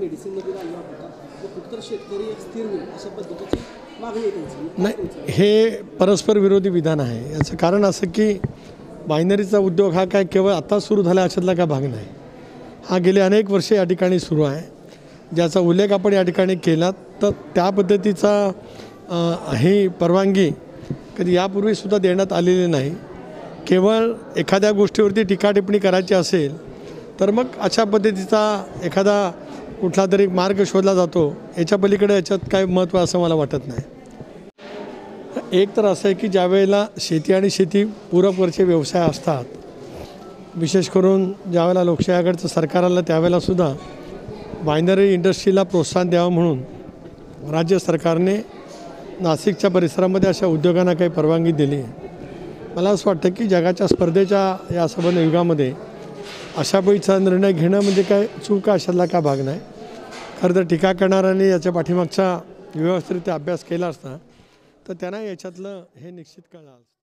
Medicine कुठतर शेतकरी एक स्थिर होईल अशा पद्धतीची मागणी त्यांची नाही. हे परस्पर विरोधी विधान आहे. याचं कारण असं की बायनरीचा उद्योग हा काय केवळ आता सुरू झाला अशातला का भाग नाही, हा गेले अनेक वर्षे या ठिकाणी सुरू आहे, ज्याचा उल्लेख आपण या ठिकाणी केला. तर त्या पद्धतीचा ही परवानगी कधी यापूर्वीसुद्धा देण्यात आलेली नाही. केवळ एखाद्या गोष्टीवरती टीकाटिप्पणी करायची असेल तर मग अशा पद्धतीचा एखादा कुठला तरी मार्ग शोधला जातो. याच्या पलीकडे याच्यात काय महत्त्व असं मला वाटत नाही. एक तर असं आहे की ज्यावेळेला शेती आणि शेतीपूरकवरचे व्यवसाय असतात, विशेष करून ज्यावेळेला लोकशाहीकडचं सरकार आलं त्यावेळेलासुद्धा बायनरी इंडस्ट्रीला प्रोत्साहन द्यावं म्हणून राज्य सरकारने नाशिकच्या परिसरामध्ये अशा उद्योगांना काही परवानगी दिली. मला असं वाटतं की जगाच्या स्पर्धेच्या या संबंध युगामध्ये अशा पैचा निर्णय घेणं म्हणजे काय चूक अशातला का भाग नाही. खरं तर टीका करणाऱ्यांनी याच्या पाठीमागचा व्यवस्थितरित्या अभ्यास केला असता तर त्यांना याच्यातलं हे निश्चित कळलं.